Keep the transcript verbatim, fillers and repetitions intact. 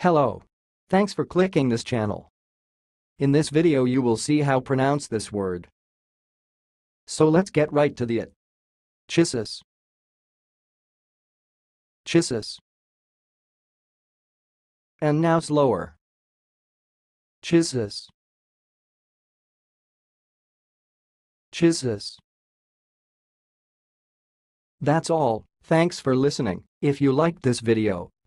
Hello. Thanks for clicking this channel. In this video you will see how pronounce this word. So let's get right to the it. Chysis. Chysis. And now slower. Chysis. Chysis. That's all. Thanks for listening. If you liked this video,